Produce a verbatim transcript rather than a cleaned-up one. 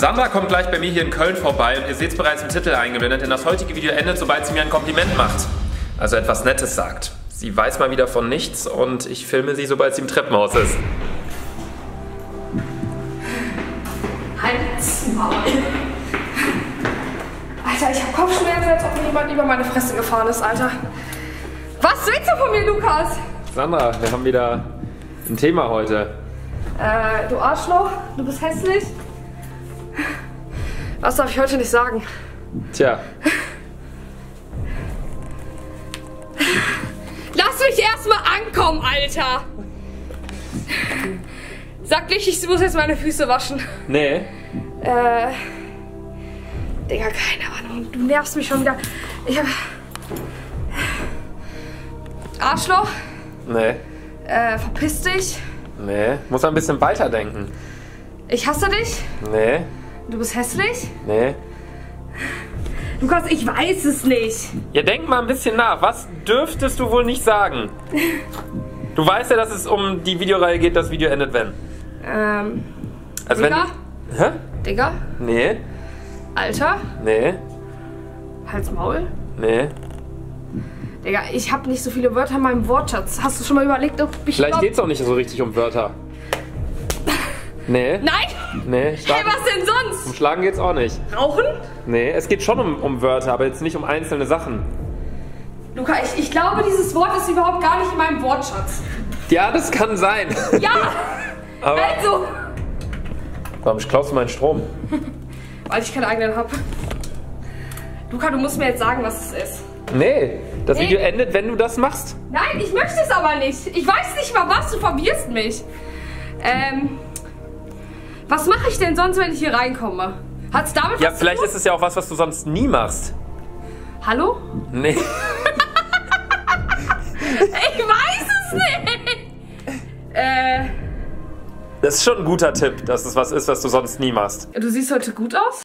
Sandra kommt gleich bei mir hier in Köln vorbei und ihr seht es bereits im Titel eingeblendet, denn das heutige Video endet, sobald sie mir ein Kompliment macht. Also etwas Nettes sagt. Sie weiß mal wieder von nichts und ich filme sie, sobald sie im Treppenhaus ist. Halt's Maul. Alter, ich hab Kopfschmerzen, als ob mir jemand über meine Fresse gefahren ist, Alter. Was willst du von mir, Lukas? Sandra, wir haben wieder ein Thema heute. Äh, du Arschloch, du bist hässlich. Was darf ich heute nicht sagen? Tja. Lass mich erstmal ankommen, Alter! Sag nicht, ich muss jetzt meine Füße waschen. Nee. Äh. Digga, keine Ahnung. Du nervst mich schon wieder. Ich hab. Arschloch? Nee. Äh, verpiss dich? Nee. Muss ein bisschen weiterdenken. Ich hasse dich? Nee. Du bist hässlich? Nee. Lukas, ich weiß es nicht. Ja, denk mal ein bisschen nach. Was dürftest du wohl nicht sagen? Du weißt ja, dass es um die Videoreihe geht, das Video endet wenn. Ähm. Also Digga? Wenn, hä? Digga? Nee. Alter? Nee. Hals, Maul? Nee. Digga, ich habe nicht so viele Wörter in meinem Wortschatz. Hast du schon mal überlegt, ob ich. Vielleicht geht's auch nicht so richtig um Wörter. Nee. Nein? Nee. Schlagen. Hey, was denn sonst? Um Schlagen geht's auch nicht. Rauchen? Nee, es geht schon um, um Wörter, aber jetzt nicht um einzelne Sachen. Luca, ich, ich glaube, dieses Wort ist überhaupt gar nicht in meinem Wortschatz. Ja, das kann sein. Ja! Aber also! Warum klaust du meinen Strom? Weil ich keinen eigenen habe. Luca, du musst mir jetzt sagen, was es ist. Nee, das nee. Video endet, wenn du das machst. Nein, ich möchte es aber nicht. Ich weiß nicht mal was, du verwirrst mich. Ähm... Was mache ich denn sonst, wenn ich hier reinkomme? Hat's damit ja, was zu tun? Ja, vielleicht ist es ja auch was, was du sonst nie machst. Hallo? Nee. Ich weiß es nicht. Äh. Das ist schon ein guter Tipp, dass es was ist, was du sonst nie machst. Du siehst heute gut aus.